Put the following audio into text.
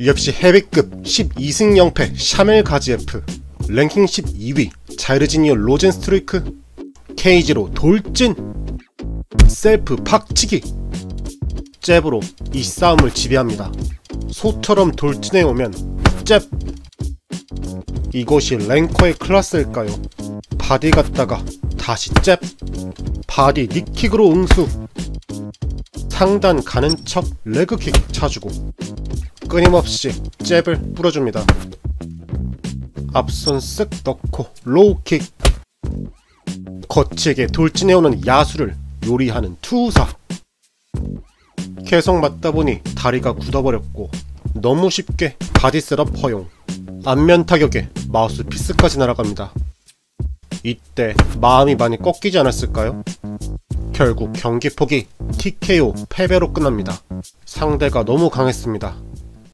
UFC 헤비급 12승 0패 샤밀 가지예프, 랭킹 12위 자이르지니오 로젠스트루이크, 케이지로 돌진, 셀프 박치기, 잽으로 이 싸움을 지배합니다. 소처럼 돌진해 오면 잽! 이것이 랭커의 클래스일까요? 바디 갔다가 다시 잽! 바디 닉킥으로 응수! 상단 가는 척 레그킥 차주고 끊임없이 잽을 뿌려줍니다. 앞손 쓱 넣고 로우킥! 거칠게 돌진해오는 야수를 요리하는 투사! 계속 맞다보니 다리가 굳어버렸고 너무 쉽게 바디셋업 허용, 안면 타격에 마우스피스까지 날아갑니다. 이때 마음이 많이 꺾이지 않았을까요? 결국 경기 포기, TKO 패배로 끝납니다. 상대가 너무 강했습니다.